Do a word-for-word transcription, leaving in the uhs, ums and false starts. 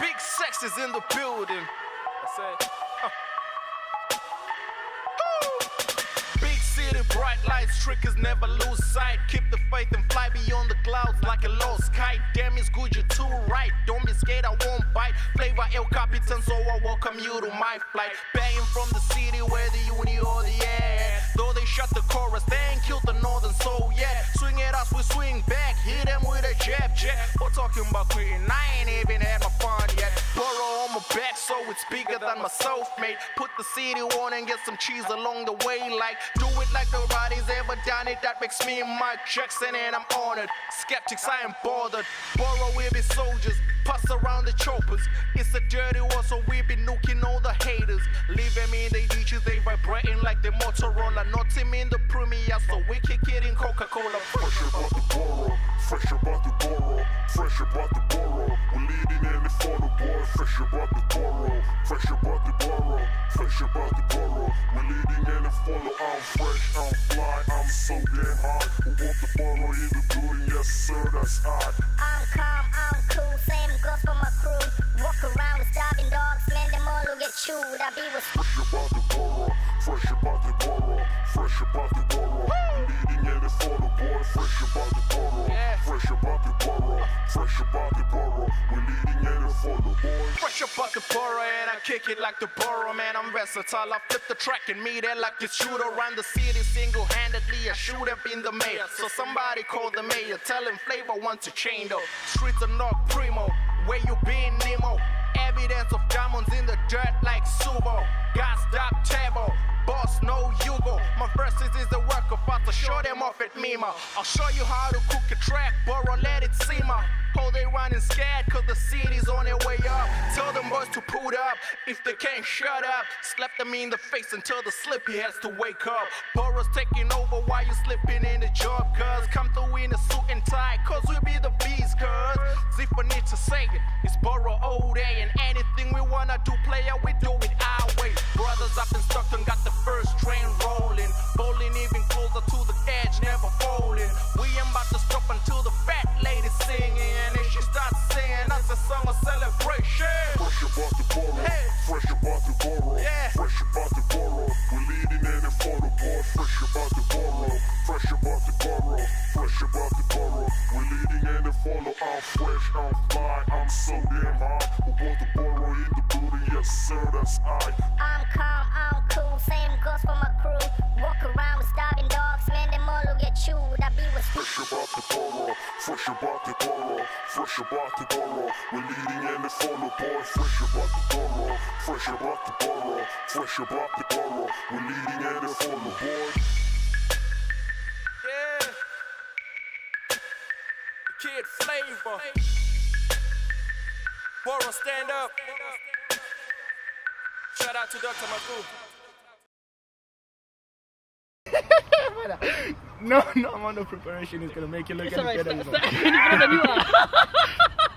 Big Sex is in the building. I said, uh. Big city, bright lights, trickers never lose sight. Keep the faith and fly beyond the clouds like a lost kite. Damn, it's good, you're too right. Don't be scared, I won't bite. Flava El Capitan, so I welcome you to my flight. Banging from the city, whether you in or the air. Though they shot the chorus, they ain't killed the northern soul yet. Swing at us, we swing back, hit them with a jab jab. We're talking about quitting, I ain't even had my fun yet. Boro on my back, so it's bigger than myself, mate. Put the city on and get some cheese along the way. Like, do it like nobody's ever done it. That makes me Mike Jackson and I'm honored. Skeptics, I ain't bothered. Boro, we be soldiers, pass around the choppers. It's a dirty war, so we be nuking all the haters. Leave them in they ditches, they vibrating like the Motorola. Not him in the Premier, so we kick it in Coca-Cola. Fresh about the Boro, fresh about the Boro, fresh about the Boro. We're leading in the photo, boy. Fresh about the Boro, fresh about the Boro, fresh about the Boro. We're leading in the photo. I'm fresh, I'm fly, I'm so damn hot. We want the Boro in the building, yes sir, that's hot. I'm calm, I'm cool, same goes for my crew. Walk around with starving dogs, man, them all will get chewed. I be with fresh about the Boro, fresh about the Boro, fresh about the Boro. Leading in the photo, boy. Fresh about the Boro, fresh about the Boro, fresh about the Boro. We're leading in the photo, boy. Fresh about the Boro, and I kick it like the Boro, man. I'm versatile, I flip the track and meet it like the shooter. Around the city single-handedly, I should have been the mayor. So somebody call the mayor, tell him Flava wants to change though. Streets are not primo, where you been, Nemo? Evidence of diamonds in the dirt like Subo. Got stop table, boss no Yugo. My verses is the work of art, so show them off at Mima. I'll show you how to cook a track, Boro, let it simmer. Oh, they running scared, cause the city's on their way up. Tell them boys to put up, if they can't shut up. Slap them in the face until the sleepy has to wake up. Boro's taking over while you slipping in the job, cuz. Come through in a suit and tie, cause we be the beast, cuz. Zifa need to say it, it's Boro all day. And anything we wanna do, player, we do it our way. Brothers up in Stockton got the first train rolling. Bowling even closer to the edge, never folding. We ain't about to stop until the fat lady singing. And if she starts singing, that's a summer celebration. Fresh about the Boro, hey. Fresh about the Boro, yeah. Fresh about the Boro. We're leading in and for the boy. Fresh about the Boro, fresh about the Boro, fresh about the Boro. We're leading in and follow. I'm fresh, I'm fly, I'm so damn high. We want the Boro in the building, yes sir, that's I. I'm calm, I'm cool, same goes for my crew. Walk around with starving dogs, man, them all will get chewed. I be with fresh about the Boro, fresh about the Boro. Fresh about the Boro, we're leading in the photo, boy. Fresh about the Boro, fresh about the Boro, fresh about the Boro, we're leading in the photo, boy. Yeah, Kid Flava, Boro, stand up. Shout out to Doctor Magoo. No, no amount of preparation is gonna make you look at the better.